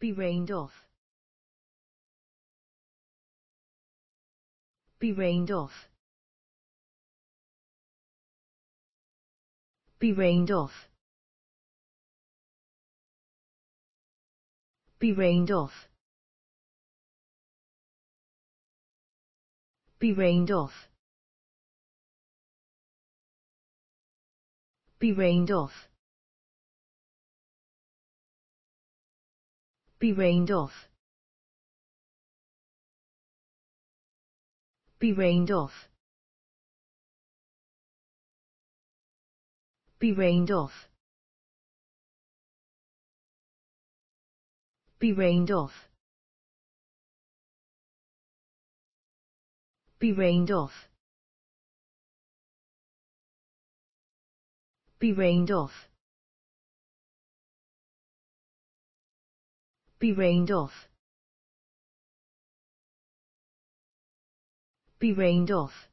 Be rained off. Be rained off. Be rained off. Be rained off. Be rained off. Be rained off. Be rained off. Be rained off. Be rained off. Be rained off. Be rained off. Be rained off. Be rained off. Be rained off.